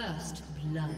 First blood.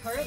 Turret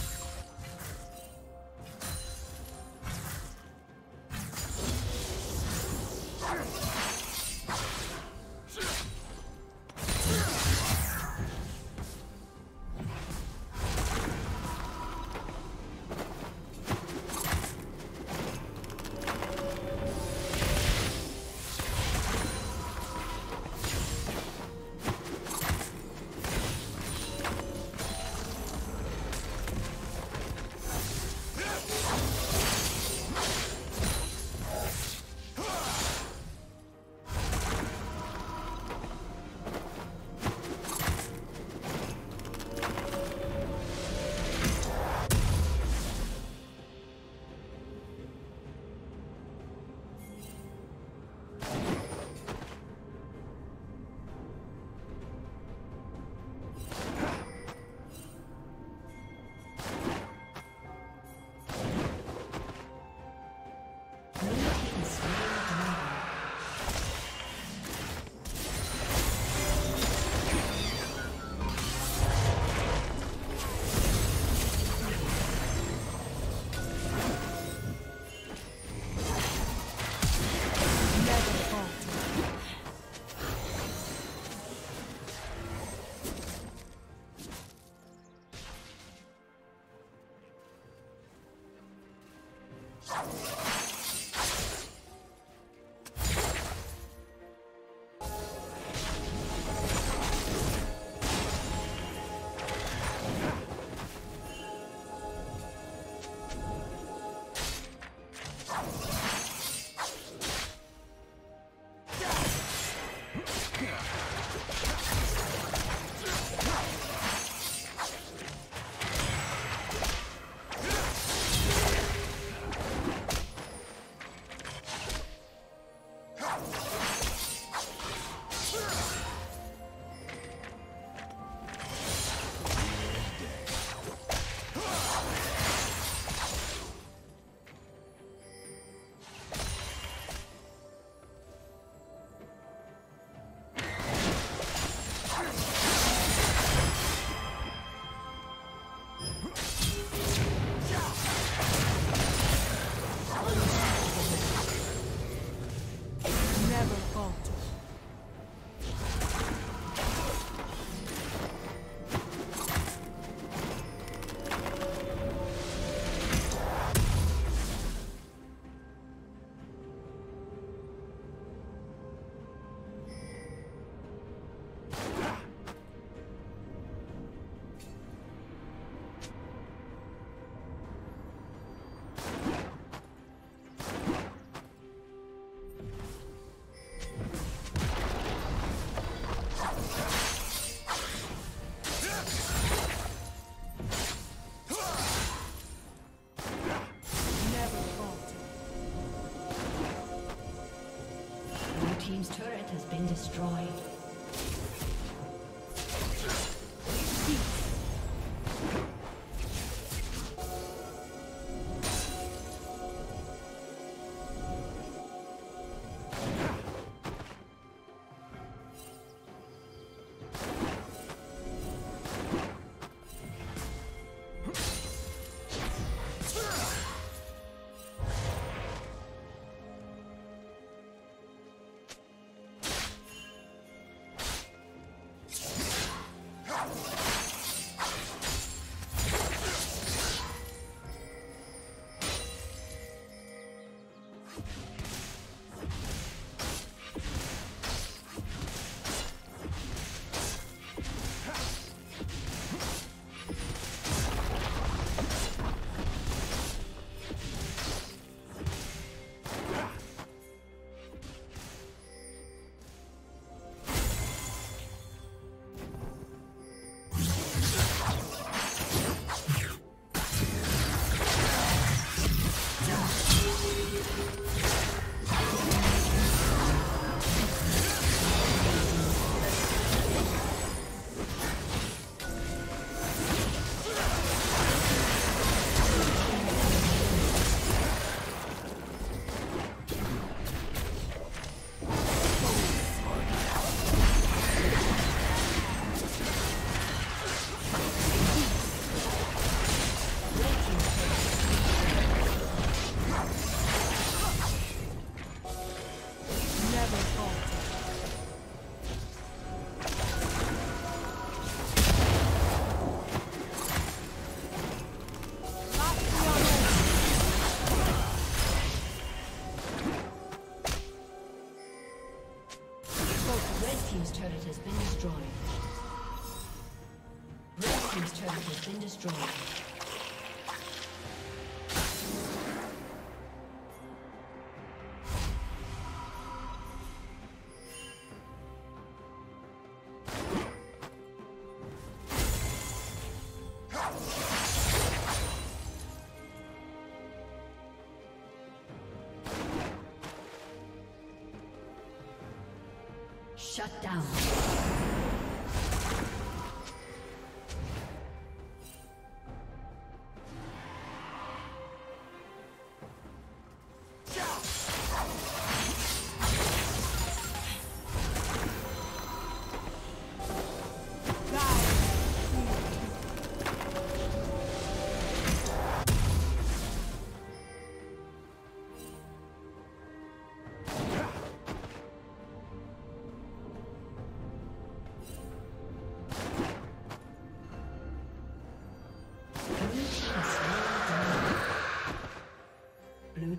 been destroyed. Shut down.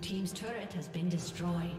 Team's turret has been destroyed.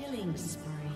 Killing spree.